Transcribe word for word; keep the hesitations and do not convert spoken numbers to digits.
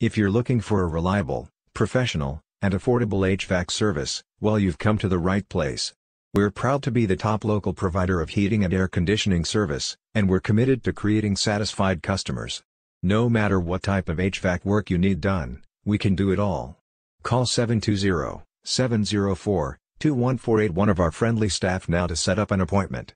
If you're looking for a reliable, professional, and affordable H V A C service, well, you've come to the right place. We're proud to be the top local provider of heating and air conditioning service, and we're committed to creating satisfied customers. No matter what type of H V A C work you need done, we can do it all. Call seven two zero, seven zero four, two one four eight, one of our friendly staff now to set up an appointment.